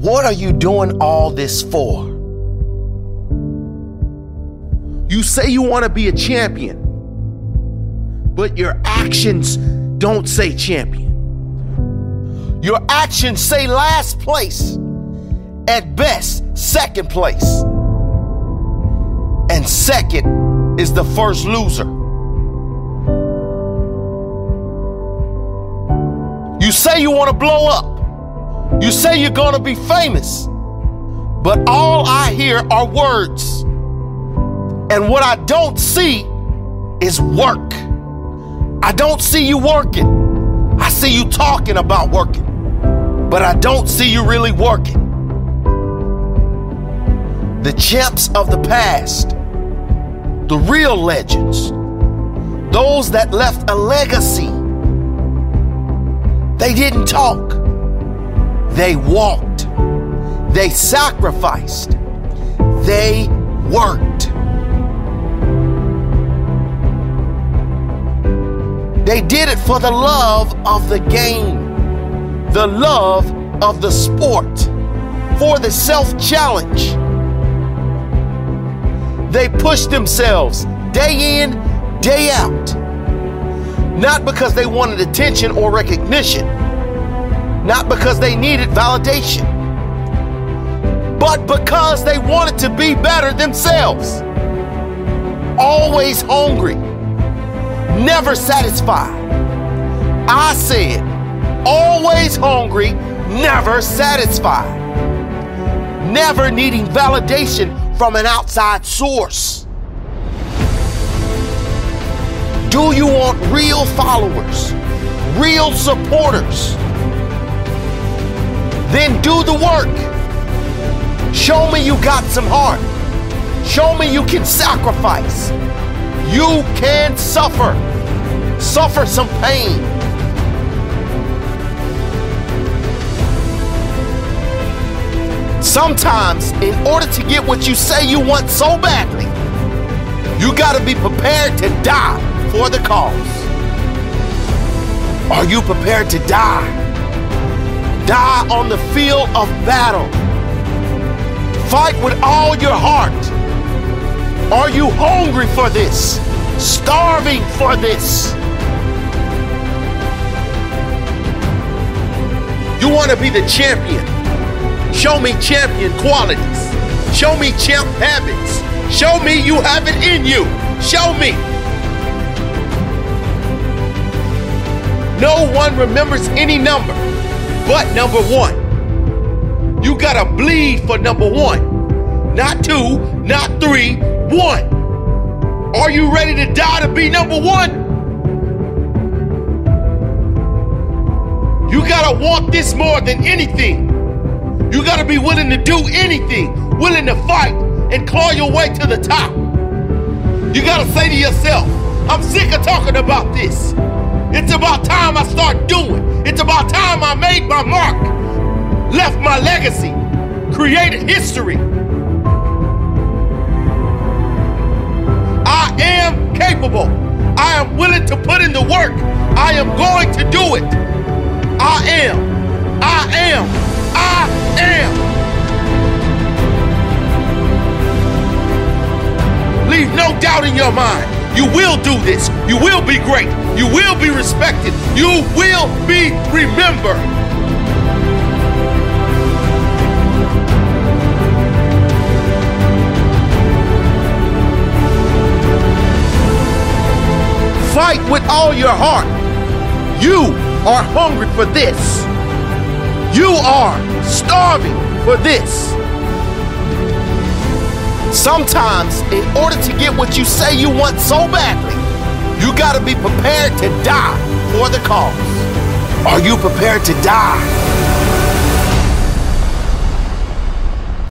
what are you doing all this for? You say you want to be a champion, but your actions don't say champion. Your actions say last place, at best second place. And second is the first loser. You say you want to blow up. You say you're going to be famous. But all I hear are words. And what I don't see is work. I don't see you working. I see you talking about working. But I don't see you really working. The champs of the past, the real legends, those that left a legacy, they didn't talk. They walked. They sacrificed. They worked. They did it for the love of the game, the love of the sport, for the self-challenge. They push themselves day in, day out. Not because they wanted attention or recognition. Not because they needed validation. But because they wanted to be better themselves. Always hungry. Never satisfied. I said, always hungry, never satisfied. Never needing validation from an outside source. Do you want real followers, real supporters? Then do the work. Show me you got some heart. Show me you can sacrifice. You can suffer. Suffer some pain. Sometimes, in order to get what you say you want so badly, you gotta be prepared to die for the cause. Are you prepared to die? Die on the field of battle. Fight with all your heart. Are you hungry for this? Starving for this? You wanna be the champion. Show me champion qualities. Show me champ habits. Show me you have it in you. Show me. No one remembers any number but number one. You gotta bleed for number one. Not two, not three, one. Are you ready to die to be number one? You gotta want this more than anything. You gotta be willing to do anything, willing to fight and claw your way to the top. You gotta say to yourself, I'm sick of talking about this. It's about time I start doing. It's about time I made my mark, left my legacy, created history. I am capable. I am willing to put in the work. I am going to do it. I am. I am. I am. Leave no doubt in your mind. You will do this. You will be great. You will be respected. You will be remembered. Fight with all your heart. You are hungry for this. You are starving for this. Sometimes, in order to get what you say you want so badly, you gotta be prepared to die for the cause. Are you prepared to die?